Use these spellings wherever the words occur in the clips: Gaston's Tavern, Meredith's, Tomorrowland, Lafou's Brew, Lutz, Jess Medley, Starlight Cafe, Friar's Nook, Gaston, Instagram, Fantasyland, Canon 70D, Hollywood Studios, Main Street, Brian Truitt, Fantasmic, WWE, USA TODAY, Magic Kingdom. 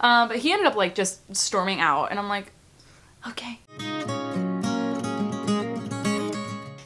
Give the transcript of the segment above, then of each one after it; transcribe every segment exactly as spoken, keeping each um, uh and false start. Um, but he ended up like just storming out, and I'm like, okay.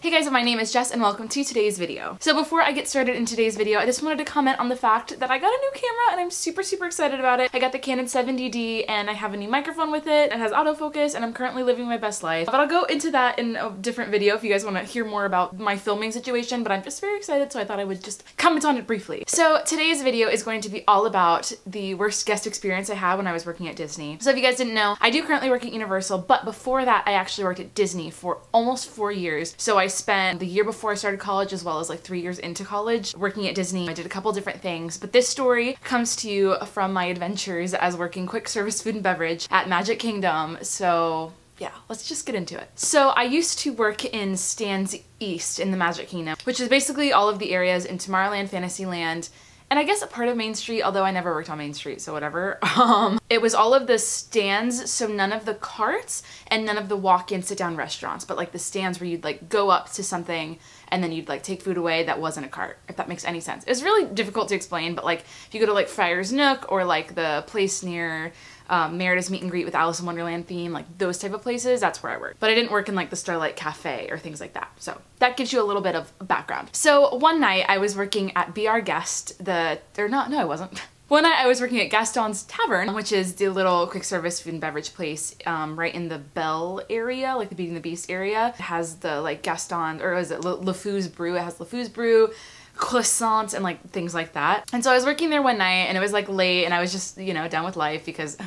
Hey guys, my name is Jess and welcome to today's video. So before I get started in today's video, I just wanted to comment on the fact that I got a new camera and I'm super, super excited about it. I got the Canon seventy D and I have a new microphone with it. It has autofocus and I'm currently living my best life. But I'll go into that in a different video if you guys want to hear more about my filming situation, but I'm just very excited, so I thought I would just comment on it briefly. So today's video is going to be all about the worst guest experience I had when I was working at Disney. So if you guys didn't know, I do currently work at Universal, but before that I actually worked at Disney for almost four years. So I spent the year before I started college as well as like three years into college working at Disney. I did a couple different things, but this story comes to you from my adventures as working quick service food and beverage at Magic Kingdom. So yeah, let's just get into it. So I used to work in Stands East in the Magic Kingdom, which is basically all of the areas in Tomorrowland, Fantasyland, and I guess a part of Main Street, although I never worked on Main Street, so whatever. Um, it was all of the stands, so none of the carts and none of the walk-in sit-down restaurants, but like the stands where you'd like go up to something and then you'd like take food away that wasn't a cart, if that makes any sense. It's really difficult to explain, but like if you go to like Friar's Nook or like the place near um, Meredith's meet and greet with Alice in Wonderland theme, like those type of places, that's where I work. But I didn't work in like the Starlight Cafe or things like that. So that gives you a little bit of background. So one night I was working at Be Our Guest, the, or not, no I wasn't. One night I was working at Gaston's Tavern, which is the little quick service food and beverage place um, right in the Belle area, like the Beauty and the Beast area. It has the like Gaston, or is it Lafou's Brew? It has Lafou's Brew, croissants, and like things like that. And so I was working there one night and it was like late and I was just, you know, down with life because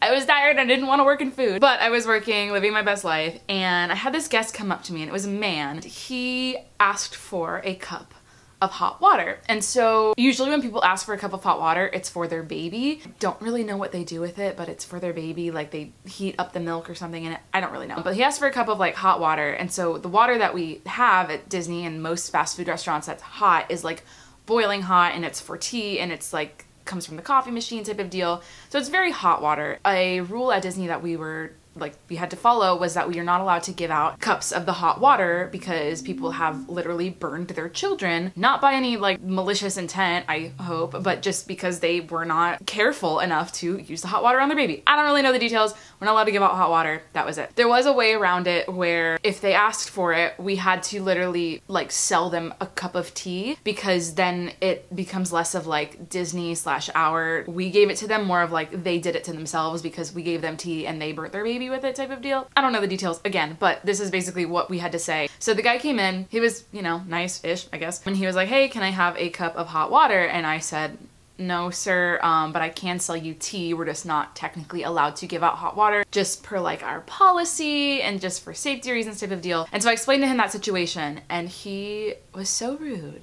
I was tired and I didn't want to work in food. But I was working, living my best life, and I had this guest come up to me, and it was a man. He asked for a cup of hot water. And so usually when people ask for a cup of hot water, it's for their baby. Don't really know what they do with it, but it's for their baby. Like they heat up the milk or something in it. I don't really know. But he asked for a cup of like hot water. And so the water that we have at Disney and most fast food restaurants that's hot is like boiling hot, and it's for tea, and it's like comes from the coffee machine type of deal. So it's very hot water. A rule at Disney that we were like we had to follow was that we are not allowed to give out cups of the hot water because people have literally burned their children, not by any like malicious intent, I hope, but just because they were not careful enough to use the hot water on their baby. I don't really know the details. We're not allowed to give out hot water. That was it. There was a way around it where if they asked for it, we had to literally like sell them a cup of tea, because then it becomes less of like Disney slash our, we gave it to them, more of like they did it to themselves because we gave them tea and they burnt their baby with it type of deal. I don't know the details again, but this is basically what we had to say. So the guy came in, he was, you know, nice-ish, I guess, and he was like, hey, can I have a cup of hot water? And I said, no, sir, um, but I can sell you tea. We're just not technically allowed to give out hot water just per like our policy and just for safety reasons type of deal. And so I explained to him that situation, and he was so rude.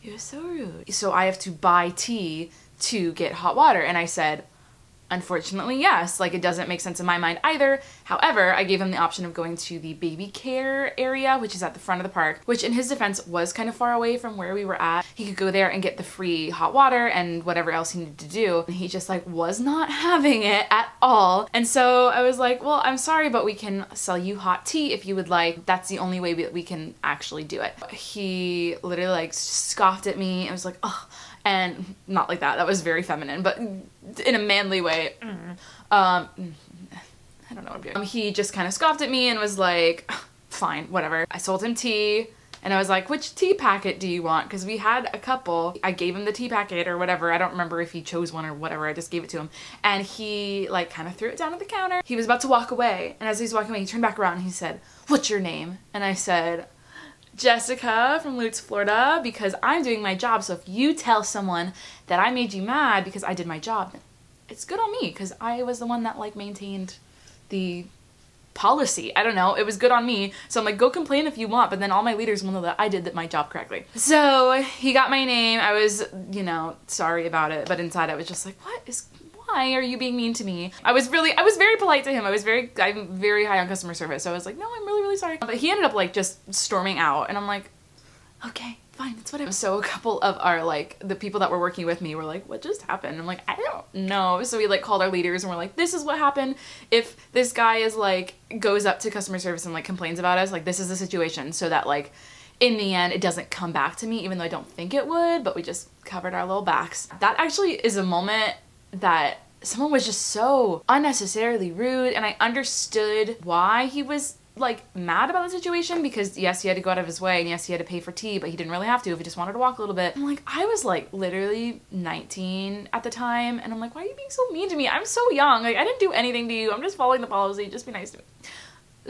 He was so rude. So I have to buy tea to get hot water. And I said, unfortunately, yes. Like, it doesn't make sense in my mind either. However, I gave him the option of going to the baby care area, which is at the front of the park, which in his defense was kind of far away from where we were at. He could go there and get the free hot water and whatever else he needed to do. And he just like was not having it at all. And so I was like, well, I'm sorry, but we can sell you hot tea if you would like. That's the only way that we can actually do it. He literally like scoffed at me and was like, oh. And not like that, that was very feminine, but in a manly way. Mm. Um, I don't know what I'm doing. Um, he just kind of scoffed at me and was like, fine, whatever. I sold him tea, and I was like, which tea packet do you want? Because we had a couple. I gave him the tea packet or whatever. I don't remember if he chose one or whatever. I just gave it to him. And he like kind of threw it down at the counter. He was about to walk away. And as he was walking away, he turned back around and he said, what's your name? And I said, Jessica from Lutz, Florida, because I'm doing my job. So if you tell someone that I made you mad because I did my job, then it's good on me, because I was the one that like maintained the policy. I don't know, it was good on me. So I'm like, go complain if you want, but then all my leaders will know that I did that my job correctly. So he got my name. I was, you know, sorry about it, but inside I was just like, what is, why are you being mean to me? I was really, I was very polite to him. I was very, I'm very high on customer service. So I was like, no, I'm really, really sorry. But he ended up like just storming out, and I'm like, okay, fine, it's whatever. So a couple of our, like, the people that were working with me were like, what just happened? I'm like, I don't know. So we like called our leaders and we're like, this is what happened. If this guy is like, goes up to customer service and like complains about us, like this is the situation, so that like in the end it doesn't come back to me, even though I don't think it would, but we just covered our little backs. That actually is a moment that someone was just so unnecessarily rude, and I understood why he was like mad about the situation, because yes, he had to go out of his way, and yes, he had to pay for tea, but he didn't really have to if he just wanted to walk a little bit. And like, I was like literally nineteen at the time, and I'm like, why are you being so mean to me? I'm so young. Like, I didn't do anything to you. I'm just following the policy. Just be nice to me.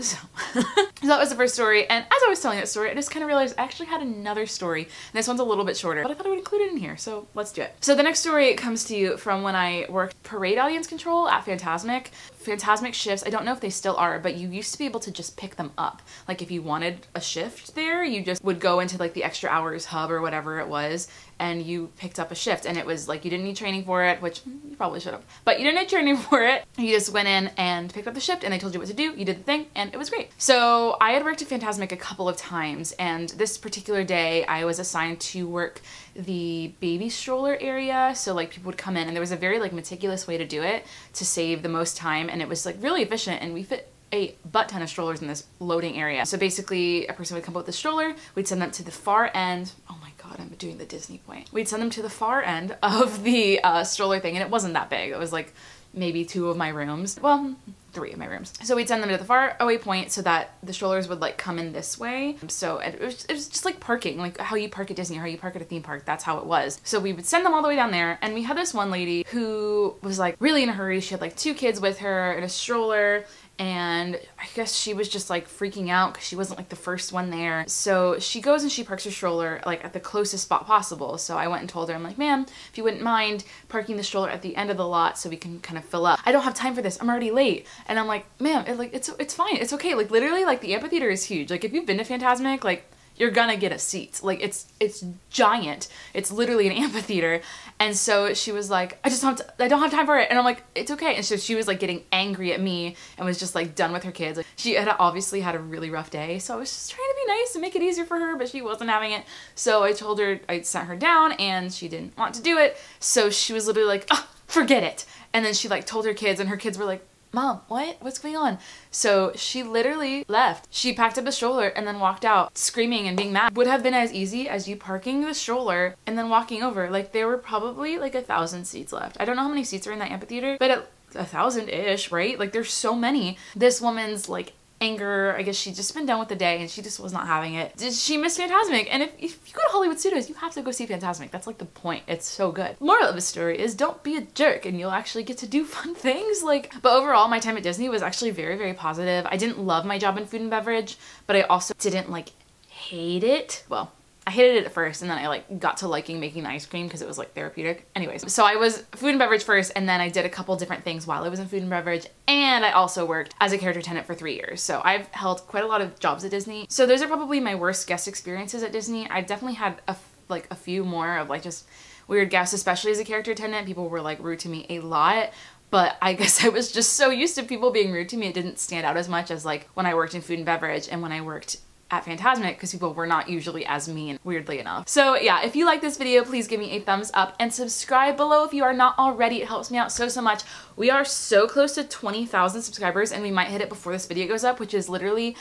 So, so that was the first story, and as I was telling that story, I just kind of realized I actually had another story, and this one's a little bit shorter, but I thought I would include it in here, so let's do it. So the next story comes to you from when I worked parade audience control at Fantasmic. Fantasmic shifts, I don't know if they still are, but you used to be able to just pick them up. Like if you wanted a shift there, you just would go into like the extra hours hub or whatever it was, and you picked up a shift, and it was like you didn't need training for it, which you probably should have, but you didn't need training for it. You just went in and picked up the shift, and they told you what to do, you did the thing, and it was great. So I had worked at Fantasmic a couple of times, and this particular day I was assigned to work the baby stroller area. So like people would come in, and there was a very like meticulous way to do it to save the most time, and it was like really efficient, and we fit a butt ton of strollers in this loading area. So basically a person would come up with a stroller, we'd send them to the far end. Oh my god, I'm doing the Disney point. We'd send them to the far end of the uh, stroller thing, and it wasn't that big. It was like maybe two of my rooms. Well, three of my rooms. So we'd send them to the far away point so that the strollers would like come in this way. So it was, it was just like parking, like how you park at Disney, how you park at a theme park, that's how it was. So we would send them all the way down there, and we had this one lady who was like really in a hurry. She had like two kids with her in a stroller, and I guess she was just like freaking out because she wasn't like the first one there. So she goes and she parks her stroller like at the closest spot possible. So I went and told her, I'm like, ma'am, if you wouldn't mind parking the stroller at the end of the lot so we can kind of fill up. I don't have time for this, I'm already late. And I'm like, ma'am, it, like, it's, it's fine, it's okay. Like literally, like the amphitheater is huge. Like if you've been to Fantasmic, like you're gonna get a seat. Like it's it's giant. It's literally an amphitheater. And so she was like, I just don't have, to, I don't have time for it. And I'm like, it's okay. And so she was like getting angry at me and was just like done with her kids. Like she had obviously had a really rough day. So I was just trying to be nice and make it easier for her, but she wasn't having it. So I told her, I sent her down, and she didn't want to do it. So she was literally like, oh, forget it. And then she like told her kids, and her kids were like, Mom, what? What's going on? So she literally left. She packed up the stroller and then walked out screaming and being mad. Would have been as easy as you parking the stroller and then walking over. Like there were probably like a thousand seats left. I don't know how many seats are in that amphitheater, but it, a thousand-ish, right? Like there's so many. This woman's like anger, I guess she'd just been done with the day and she just was not having it. She missed Fantasmic. And if, if you go to Hollywood Studios, you have to go see Fantasmic. That's like the point. It's so good. Moral of the story is don't be a jerk, and you'll actually get to do fun things. Like, but overall, my time at Disney was actually very, very positive. I didn't love my job in food and beverage, but I also didn't like hate it. Well, I hated it at first, and then I like got to liking making the ice cream because it was like therapeutic. Anyways, so I was food and beverage first, and then I did a couple different things while I was in food and beverage, and I also worked as a character attendant for three years. So I've held quite a lot of jobs at Disney. So those are probably my worst guest experiences at Disney. I definitely had a, like a few more of like just weird guests, especially as a character attendant. People were like rude to me a lot. But I guess I was just so used to people being rude to me, it didn't stand out as much as like when I worked in food and beverage and when I worked at Fantasmic, because people were not usually as mean, weirdly enough. So yeah, if you like this video, please give me a thumbs up and subscribe below if you are not already. It helps me out so, so much. We are so close to twenty thousand subscribers, and we might hit it before this video goes up, which is literally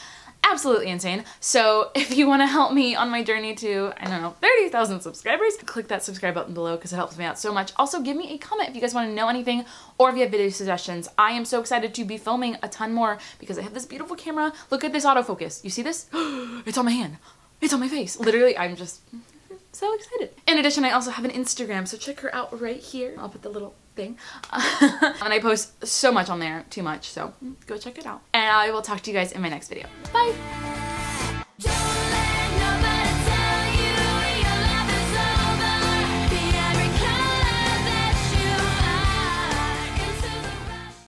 absolutely insane. So if you want to help me on my journey to, I don't know, thirty thousand subscribers, click that subscribe button below because it helps me out so much. Also give me a comment if you guys want to know anything or if you have video suggestions. I am so excited to be filming a ton more because I have this beautiful camera. Look at this autofocus. You see this? It's on my hand. It's on my face. Literally, I'm just so excited. In addition, I also have an Instagram, so check her out right here. I'll put the little thing. And I post so much on there, too much, so go check it out. And I will talk to you guys in my next video. Bye!